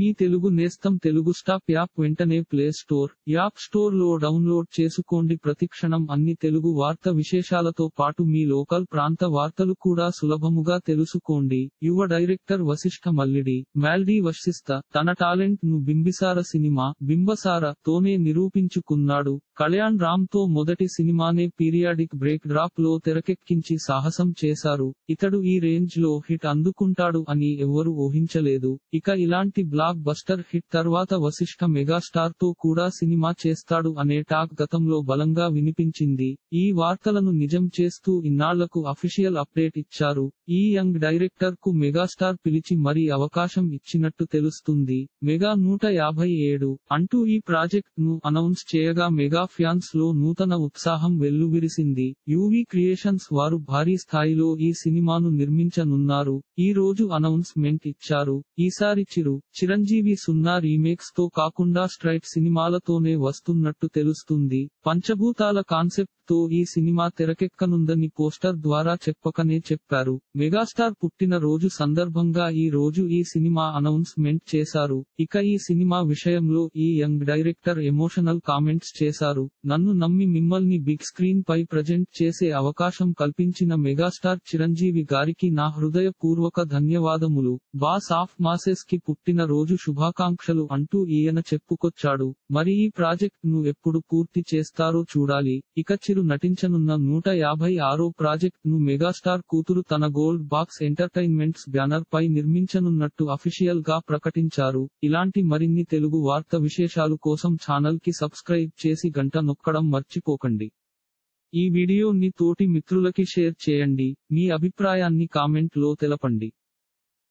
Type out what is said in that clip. మీ తెలుగు నేస్తం Telugu stop app వెంటనే play store app store లో డౌన్లోడ్ చేసుకోండి. ప్రతిక్షణం అన్ని తెలుగు వార్త విశేషాలతో పాటు మీ లోకల్ ప్రాంత వార్తలు కూడా సులభముగా తెలుసుకోండి. యువ డైరెక్టర్ వశిష్ఠ మల్లిడి వశిష్ఠ తన టాలెంట్ ను బింబిసార సినిమా బింబసార తోనే నిరూపించుకున్నాడు. కళ్యాణ్ రామ్ తో మొదటి సినిమానే పీరియాడిక్ బ్రేక్ డ్రాప్ లో తెరకెక్కించి సాహసం చేశారు. ఇతడు ఈ రేంజ్ లో హిట్ అందుకుంటాడు అని ఎవ్వరూ ఊహించలేదు. ఇక ఇలాంటి బ్లాక్ బస్టర్ హిట్ తర్వాత వశిష్ఠ మెగాస్టార్ తో కూడా సినిమా చేస్తాడు అనే టాక్ గతంలో బలంగా వినిపించింది. ఈ వార్తలను నిజం చేస్తూ ఇన్నాళ్లకు అఫీషియల్ అప్డేట్ ఇచ్చారు. ఈ యంగ్ డైరెక్టర్ కు మెగాస్టార్ పిలిచి మరీ అవకాశం ఇచ్చినట్టు తెలుస్తుంది. మెగా 157 అంటూ ఈ ప్రాజెక్ట్ ను అనౌన్స్ చేయగా మెగా ఫ్యాన్స్ లో నూతన ఉత్సాహం వెల్లువిరిసింది. యూవీ క్రియేషన్స్ వారు భారీ స్థాయిలో ఈ సినిమాను నిర్మించనున్నారు. ఈ రోజు అనౌన్స్మెంట్ ఇచ్చారు. ఈసారి చిరంజీవి 0 రీమేక్స్ తో కాకుండా స్ట్రైట్ సినిమాలతోనే వస్తున్నట్టు తెలుస్తుంది. పంచభూతాల కాన్సెప్ట్ తో ఈ సినిమా తెరకెక్కనుందని పోస్టర్ ద్వారా చెప్పకనే చెప్పారు. మెగాస్టార్ పుట్టిన రోజు సందర్భంగా ఈ రోజు ఈ సినిమా అనౌన్స్మెంట్ చేశారు. ఇక ఈ సినిమా విషయంలో ఈ యంగ్ డైరెక్టర్ ఎమోషనల్ కామెంట్స్ చేశారు. నన్ను నమ్మి మిమ్మల్ని బిగ్ స్క్రీన్ పై ప్రజెంట్ చేసే అవకాశం కల్పించిన మెగాస్టార్ చిరంజీవి గారికి నా హృదయపూర్వక ధన్యవాదములు. బాస్ ఆఫ్ మాసెస్ కి పుట్టిన రోజు శుభాకాంక్షలు అంటూ ఈయన చెప్పుకొచ్చాడు. మరి ఈ ప్రాజెక్ట్ ను ఎప్పుడు పూర్తి చేస్తారో చూడాలి. ఇక చిరు నటించనున్న 156వ ప్రాజెక్ట్ ను మెగాస్టార్ కూతురు తన గోల్డ్ బాక్స్ ఎంటర్టైన్మెంట్స్ బ్యానర్ పై నిర్మించనున్నట్టు అఫీషియల్ గా ప్రకటించారు. ఇలాంటి మరిన్ని తెలుగు వార్త విశేషాలు కోసం ఛానల్ కి సబ్స్క్రైబ్ చేసి గంట నొక్కడం మర్చిపోకండి. ఈ వీడియోని తోటి మిత్రులకి షేర్ చేయండి. మీ అభిప్రాయాన్ని కామెంట్ లో తెలపండి.